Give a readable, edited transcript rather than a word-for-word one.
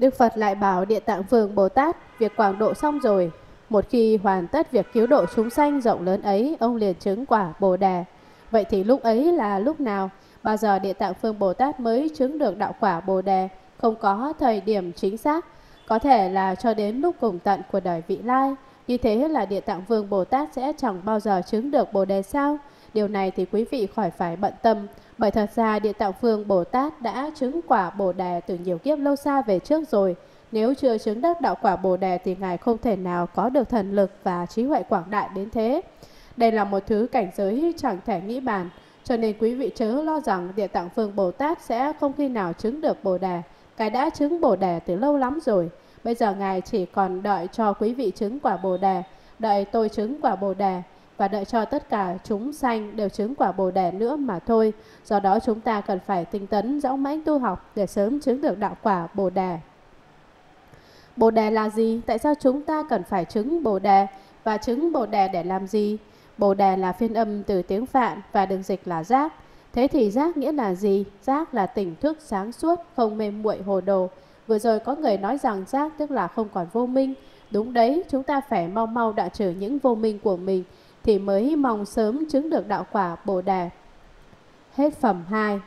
Đức Phật lại bảo Địa Tạng Vương Bồ Tát, việc quảng độ xong rồi. Một khi hoàn tất việc cứu độ chúng sanh rộng lớn ấy, ông liền chứng quả Bồ Đề. Vậy thì lúc ấy là lúc nào? Bao giờ Địa Tạng Vương Bồ Tát mới chứng được đạo quả Bồ Đề? Không có thời điểm chính xác, có thể là cho đến lúc cùng tận của đời vị lai. Như thế là Địa Tạng Vương Bồ Tát sẽ chẳng bao giờ chứng được Bồ Đề sao? Điều này thì quý vị khỏi phải bận tâm, bởi thật ra Địa Tạng Vương Bồ Tát đã chứng quả Bồ Đề từ nhiều kiếp lâu xa về trước rồi. Nếu chưa chứng đắc đạo quả Bồ Đề thì Ngài không thể nào có được thần lực và trí huệ quảng đại đến thế. Đây là một thứ cảnh giới chẳng thể nghĩ bàn, cho nên quý vị chớ lo rằng Địa Tạng Vương Bồ Tát sẽ không khi nào chứng được Bồ Đề. Ngài đã chứng Bồ Đề từ lâu lắm rồi. Bây giờ Ngài chỉ còn đợi cho quý vị chứng quả Bồ Đề, đợi tôi chứng quả Bồ Đề và đợi cho tất cả chúng sanh đều chứng quả Bồ Đề nữa mà thôi. Do đó chúng ta cần phải tinh tấn dõng mãnh tu học để sớm chứng được đạo quả Bồ Đề. Bồ Đề là gì? Tại sao chúng ta cần phải chứng Bồ Đề? Và chứng Bồ Đề để làm gì? Bồ Đề là phiên âm từ tiếng Phạn và được dịch là giác. Thế thì giác nghĩa là gì? Giác là tỉnh thức sáng suốt, không mê muội hồ đồ. Vừa rồi có người nói rằng giác tức là không còn vô minh. Đúng đấy, chúng ta phải mau mau đoạn trừ những vô minh của mình thì mới mong sớm chứng được đạo quả Bồ Đề. Hết phẩm 2.